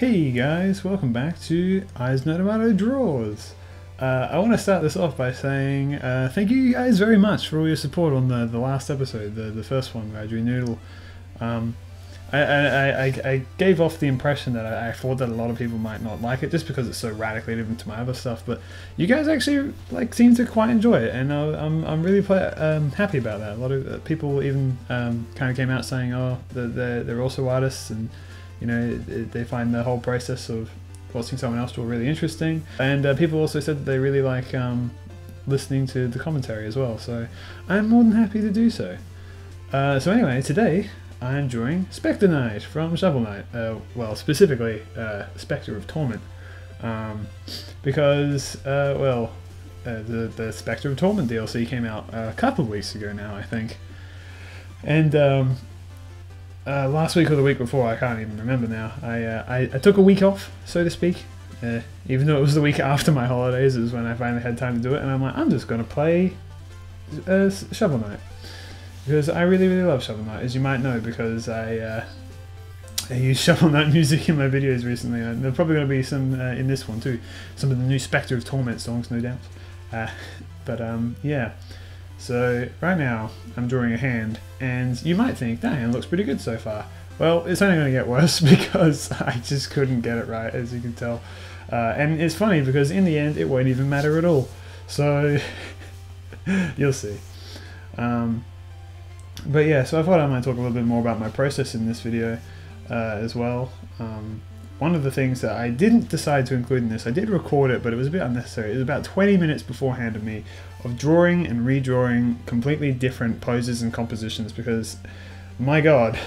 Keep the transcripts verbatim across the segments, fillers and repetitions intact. Hey guys, welcome back to Ihasnotomato Draws. Uh, I want to start this off by saying uh, thank you guys very much for all your support on the, the last episode, the, the first one, Graduary Noodle. Um, I, I, I, I gave off the impression that I, I thought that a lot of people might not like it just because it's so radically different to my other stuff, but you guys actually like seem to quite enjoy it, and I, I'm, I'm really um, happy about that. A lot of people even um, kind of came out saying, oh, they're, they're also artists, and you know, they find the whole process of watching someone else draw really interesting. And uh, people also said that they really like um, listening to the commentary as well, so I'm more than happy to do so. Uh, so anyway, today I'm drawing Specter Knight from Shovel Knight, uh, well, specifically uh, Specter of Torment, um, because, uh, well, uh, the, the Specter of Torment D L C came out a couple of weeks ago now, I think. And um, Uh, last week or the week before, I can't even remember now, I, uh, I, I took a week off, so to speak, uh, even though it was the week after my holidays is when I finally had time to do it, and I'm like, I'm just going to play uh, Shovel Knight, because I really, really love Shovel Knight, as you might know, because I, uh, I use Shovel Knight music in my videos recently, and there's probably going to be some uh, in this one too, some of the new Specter of Torment songs, no doubt, uh, but um, yeah. So right now I'm drawing a hand, and you might think that hand looks pretty good so far. Well, it's only going to get worse because I just couldn't get it right, as you can tell. Uh, and it's funny because in the end it won't even matter at all. So you'll see. Um, but yeah, so I thought I might talk a little bit more about my process in this video uh, as well. Um, one of the things that I didn't decide to include in this, I did record it, but it was a bit unnecessary. It was about twenty minutes beforehand of me of drawing and redrawing completely different poses and compositions, because my god,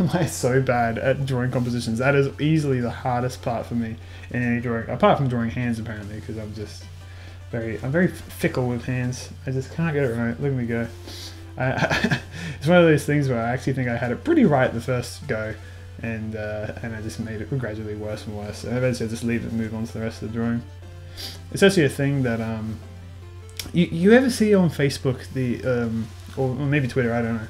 am I so bad at drawing compositions. That is easily the hardest part for me in any drawing, apart from drawing hands apparently, because I'm just very, I'm very fickle with hands. I just can't get it right. Look at me go. Uh, it's one of those things where I actually think I had it pretty right the first go, and uh, and I just made it gradually worse and worse, and eventually I just leave it and move on to the rest of the drawing. It's actually a thing that um, you, you ever see on Facebook, the um, or, or maybe Twitter, I don't know,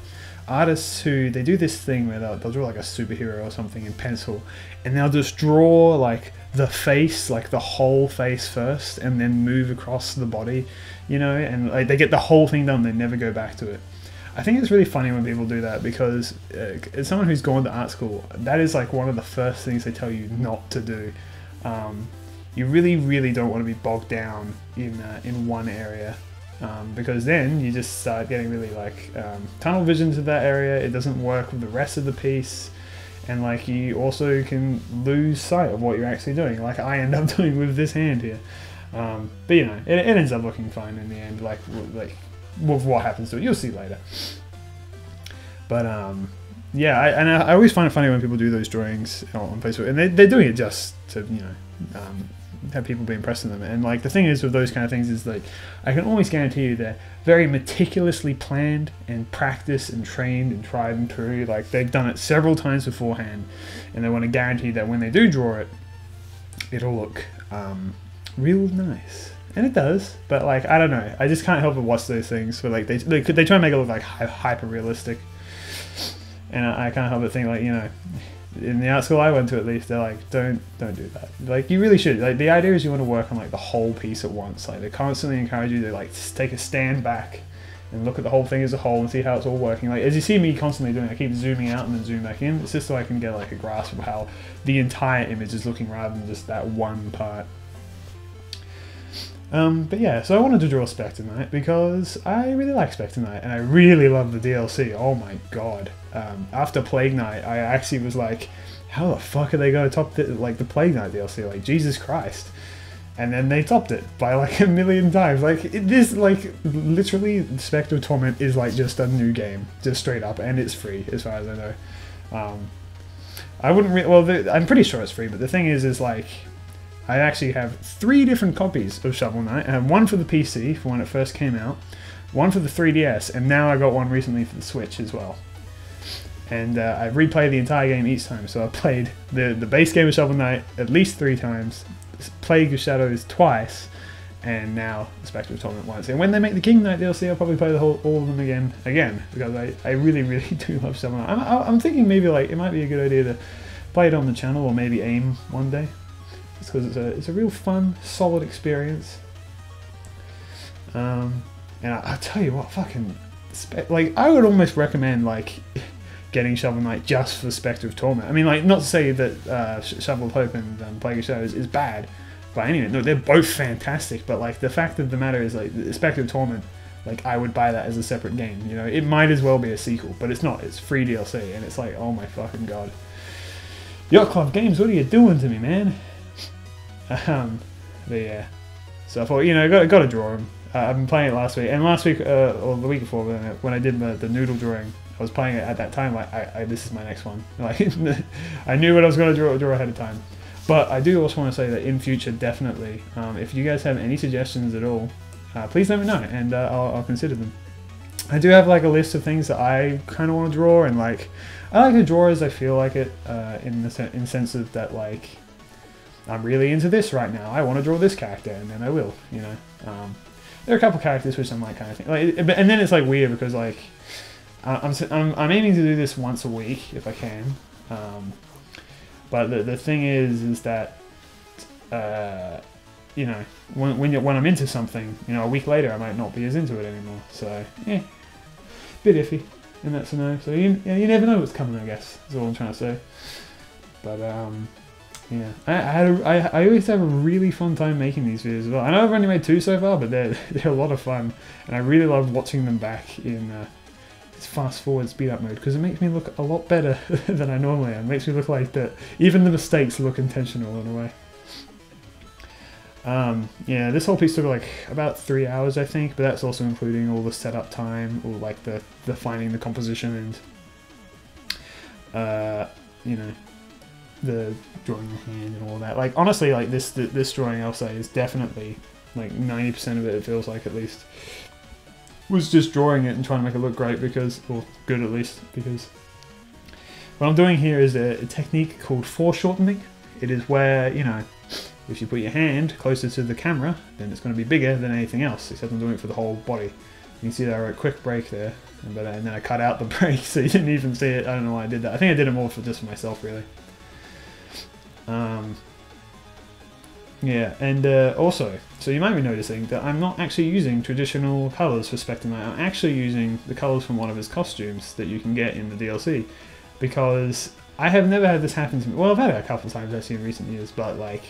artists who, they do this thing where they'll, they'll draw like a superhero or something in pencil, and they'll just draw like the face, like the whole face first, and then move across the body, you know, and like, they get the whole thing done, they never go back to it. I think it's really funny when people do that, because uh, as someone who's gone to art school, that is like one of the first things they tell you not to do. Um, you really, really don't want to be bogged down in, uh, in one area, um, because then you just start getting really like um, tunnel vision to that area, it doesn't work with the rest of the piece, and like you also can lose sight of what you're actually doing, like I end up doing with this hand here. Um, but you know, it, it ends up looking fine in the end, like, like with what happens to it, you'll see later. But um, yeah, I, and I, I always find it funny when people do those drawings on Facebook, and they, they're doing it just to, you know, um, have people be impressed with them. And like the thing is with those kind of things is like, I can always guarantee you they're very meticulously planned and practiced and trained and tried and true. Like they've done it several times beforehand, and they want to guarantee that when they do draw it, it'll look um, real nice. And it does, but like, I don't know, I just can't help but watch those things, but like, they, they, they try and make it look like hyper-realistic, and I, I can't help but think like, you know, in the art school I went to at least, they're like, don't, don't do that. Like, you really should, like, the idea is you want to work on like the whole piece at once, like, they constantly encourage you to like, take a stand back and look at the whole thing as a whole and see how it's all working. Like, as you see me constantly doing, I keep zooming out and then zoom back in, it's just so I can get like a grasp of how the entire image is looking rather than just that one part. Um, but yeah, so I wanted to draw Specter Knight because I really like Specter Knight, and I really love the D L C, oh my god. Um, after Plague Knight, I actually was like, how the fuck are they going to top the, like, the Plague Knight D L C, like, Jesus Christ. And then they topped it by like a million times, like, it, this, like, literally, Specter of Torment is like just a new game, just straight up, and it's free, as far as I know. Um, I wouldn't re- well, the, I'm pretty sure it's free, but the thing is, is like, I actually have three different copies of Shovel Knight. I have one for the P C, for when it first came out, one for the three D S, and now I got one recently for the Switch as well. And uh, I replayed the entire game each time, so I played the, the base game of Shovel Knight at least three times, Plague of Shadows twice, and now Specter of Torment once. And when they make the King Knight D L C, I'll probably play the whole, all of them again, again, because I, I really, really do love Shovel Knight. I'm, I'm thinking maybe like it might be a good idea to play it on the channel or maybe AIM one day. Just because it's a, it's a real fun, solid experience. Um, and I, I tell you what, fucking... Like, I would almost recommend, like, getting Shovel Knight just for Specter of Torment. I mean, like, not to say that uh, Shovel of Hope and um, Plague of Shadows is bad, but anyway, no, they're both fantastic, but, like, the fact of the matter is, like, Specter of Torment, like, I would buy that as a separate game, you know? It might as well be a sequel, but it's not. It's free D L C, and it's like, oh my fucking god. Yacht Club Games, what are you doing to me, man? Um, but yeah. So I thought, you know, gotta, gotta draw them. Uh, I've been playing it last week, and last week, uh, or the week before, when I did the, the noodle drawing, I was playing it at that time, like, I, I, this is my next one. Like, I knew what I was going to draw, draw ahead of time. But I do also want to say that in future, definitely, um, if you guys have any suggestions at all, uh, please let me know, and uh, I'll, I'll consider them. I do have, like, a list of things that I kind of want to draw, and, like, I like to draw as I feel like it, uh, in the sen in sense of that, like, I'm really into this right now, I want to draw this character, and then I will, you know. Um, There are a couple characters which I'm like kind of thing, like, and then it's like weird because like I'm I'm, I'm aiming to do this once a week if I can, um, but the the thing is is that uh, you know when when you, when I'm into something, you know, a week later I might not be as into it anymore, so yeah, bit iffy in that scenario. So you you never know what's coming, I guess, is all I'm trying to say. But um. Yeah, I, I, had a, I, I always have a really fun time making these videos as well. I know I've only made two so far, but they're, they're a lot of fun. And I really love watching them back in uh, fast forward speed up mode, because it makes me look a lot better than I normally am. It makes me look like that. Even the mistakes look intentional in a way. Um, yeah, this whole piece took like about three hours, I think, but that's also including all the setup time, or like the, the finding the composition and, uh, you know, the drawing in hand and all that. Like honestly, like this this drawing I'll say is definitely like ninety percent of it, it feels like at least, was just drawing it and trying to make it look great because, or good at least, because what I'm doing here is a, a technique called foreshortening. It is where, you know, if you put your hand closer to the camera, then it's going to be bigger than anything else, except I'm doing it for the whole body. You can see that I wrote quick break there, but and then I cut out the break so you didn't even see it. I don't know why I did that. I think I did it more for just for myself really. Um, yeah, and uh, also, so you might be noticing that I'm not actually using traditional colours for Specter Knight. I'm actually using the colours from one of his costumes that you can get in the D L C, because I have never had this happen to me. Well, I've had it a couple of times actually in recent years, but like,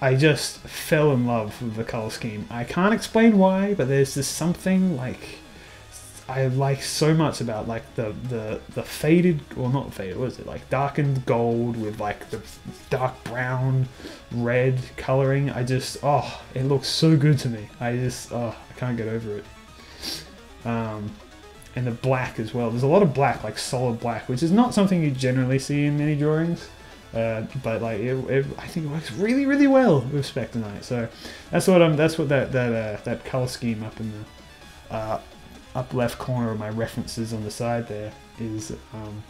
I just fell in love with the colour scheme. I can't explain why, but there's just something like I like so much about like the the the faded, well not faded, what is it, like darkened gold with like the dark brown red coloring. I just, oh, it looks so good to me. I just, oh, I can't get over it. Um, and the black as well. There's a lot of black, like solid black, which is not something you generally see in many drawings. Uh, but like it, it, I think it works really, really well with Specter Knight. So that's what I'm. That's what that that uh, that color scheme up in the. Uh, up left corner of my references on the side there is, um,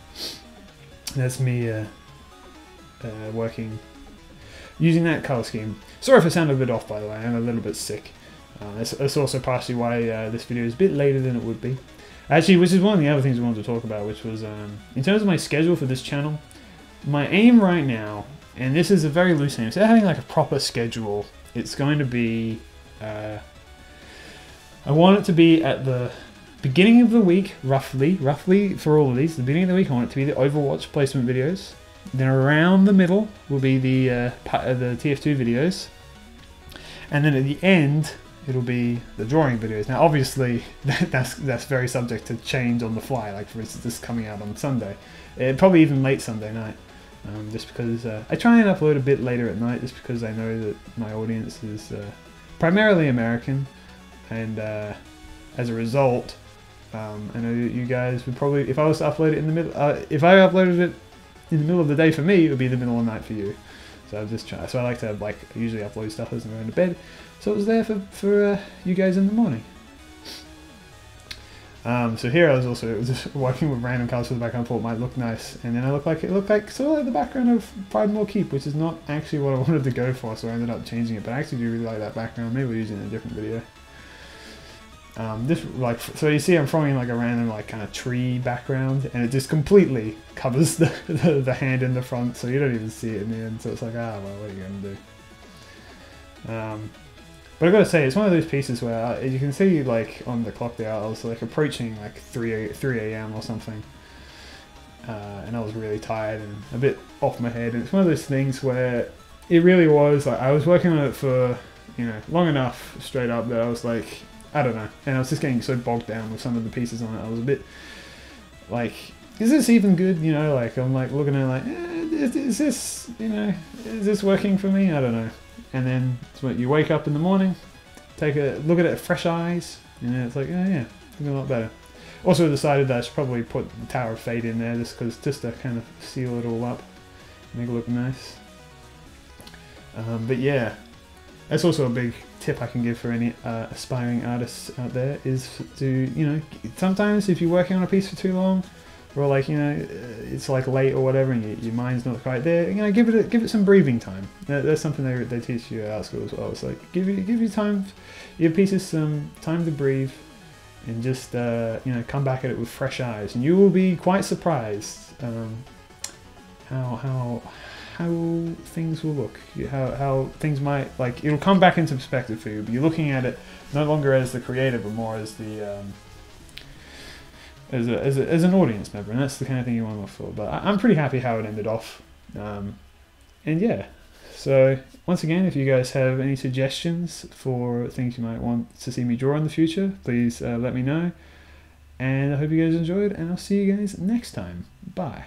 that's me uh, uh, working, using that colour scheme. Sorry if I sound a bit off by the way, I'm a little bit sick. Uh, that's, that's also partially why uh, this video is a bit later than it would be. Actually, which is one of the other things I wanted to talk about, which was, um, in terms of my schedule for this channel, my aim right now, and this is a very loose aim, instead of having like a proper schedule, it's going to be, uh, I want it to be at the beginning of the week, roughly, roughly for all of these, the beginning of the week I want it to be the Overwatch placement videos, then around the middle will be the uh, the T F two videos, and then at the end it'll be the drawing videos. Now obviously that, that's that's very subject to change on the fly, like for instance this coming out on Sunday, it, probably even late Sunday night, um, just because uh, I try and upload a bit later at night just because I know that my audience is uh, primarily American, and uh, as a result, Um, I know you guys would probably, if I was to upload it in the middle, uh, if I uploaded it in the middle of the day for me, it would be the middle of the night for you. So I'm just trying. So I like to like usually upload stuff as I'm going to bed. So it was there for for uh, you guys in the morning. Um, so here I was also just working with random colours for the background. I thought it might look nice, and then I looked like it looked like sort of like the background of Pride More Keep, which is not actually what I wanted to go for. So I ended up changing it, but I actually do really like that background. Maybe we'll use it in a different video. Um, this like so you see I'm throwing like a random like kind of tree background, and it just completely covers the, the, the hand in the front, so you don't even see it in the end. So it's like, ah, well, what are you going to do? Um, but I've got to say, it's one of those pieces where, as you can see, like on the clock there, I was like approaching like three a m or something, uh, and I was really tired and a bit off my head. And it's one of those things where it really was like I was working on it for, you know, long enough straight up that I was like, I don't know, and I was just getting so bogged down with some of the pieces on it. I was a bit like, is this even good? You know, like I'm like looking at it like, eh, is, is this, you know, is this working for me? I don't know. And then so you wake up in the morning, take a look at it with fresh eyes, and it's like, oh yeah, looking a lot better. Also decided that I should probably put the Tower of Fate in there just because, just to kind of seal it all up, make it look nice. Um, but yeah, that's also a big tip I can give for any uh, aspiring artists out there, is to, you know, sometimes if you're working on a piece for too long, or like, you know, it's like late or whatever and you, your mind's not quite there, you know, give it a, give it some breathing time. That, that's something they, they teach you at art school as well. It's like, give you give you time, your pieces some time to breathe, and just uh, you know, come back at it with fresh eyes, and you will be quite surprised um, how how. how things will look, how, how things might, like, it'll come back into perspective for you, but you're looking at it no longer as the creator, but more as the, um, as, a, as, a, as an audience member, and that's the kind of thing you want to look for. But I, I'm pretty happy how it ended off, um, and yeah, so once again, if you guys have any suggestions for things you might want to see me draw in the future, please uh, let me know, and I hope you guys enjoyed, and I'll see you guys next time. Bye.